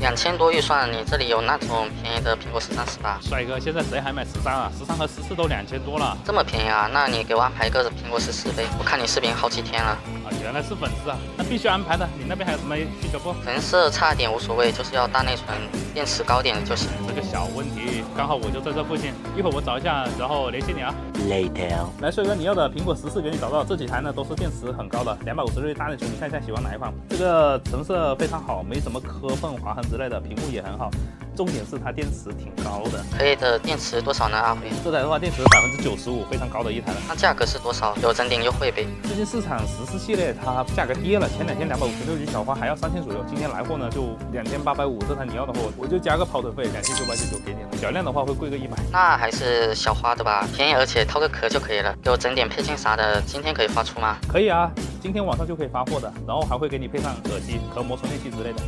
2000多预算，你这里有那种便宜的苹果13、14吗？帅哥，现在谁还买13啊？13和14都2000多了，这么便宜啊？那你给我安排一个苹果14呗，我看你视频好几天了。啊，原来是粉丝啊，那必须安排的。你那边还有什么需求不？成色差点无所谓，就是要大内存，电池高点就行。这个小问题，刚好我就在这附近，一会儿我找一下，然后联系你啊。Later。来，帅哥，你要的苹果14给你找到，这几台呢都是电池很高的，256G 大内存，你看一下喜欢哪一款？这个成色非常好，没什么磕碰、划痕之类的，屏幕也很好，重点是它电池挺高的。可以的，电池多少呢？阿辉，这台的话电池95%，非常高的一台了。那价格是多少？有整点优惠呗？最近市场14系列它价格跌了，前两天256G 小花还要3000左右，今天来货呢就2850，这台你要的货我就加个跑腿费2999给你，小量的话会贵个100。那还是小花的吧，便宜而且掏个壳就可以了。给我整点配件啥的，今天可以发出吗？可以啊，今天晚上就可以发货的，然后还会给你配上耳机、壳膜充电器之类的。